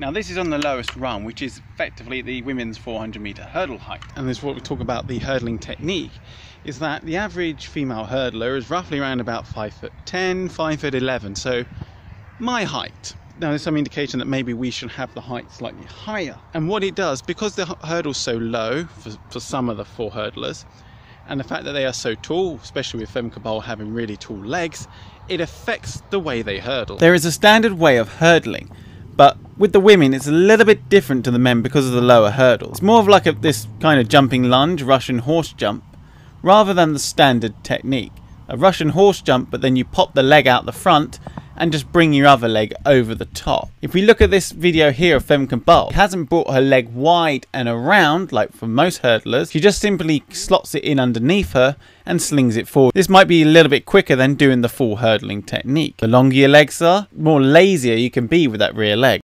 Now this is on the lowest run, which is effectively the women's 400 meter hurdle height. And this is what we talk about the hurdling technique, is that the average female hurdler is roughly around about 5'10", 5'11", so my height. Now there's some indication that maybe we should have the height slightly higher. And what it does, because the hurdle's so low for some of the four hurdlers, and the fact that they are so tall, especially with Femke Bol having really tall legs, it affects the way they hurdle. There is a standard way of hurdling, but with the women it's a little bit different to the men because of the lower hurdle. It's more of like this kind of jumping lunge, Russian horse jump, rather than the standard technique. A Russian horse jump, but then you pop the leg out the front and just bring your other leg over the top. If we look at this video here of Femke Bol, she hasn't brought her leg wide and around like for most hurdlers. She just simply slots it in underneath her and slings it forward. This might be a little bit quicker than doing the full hurdling technique. The longer your legs are, the more lazier you can be with that rear leg.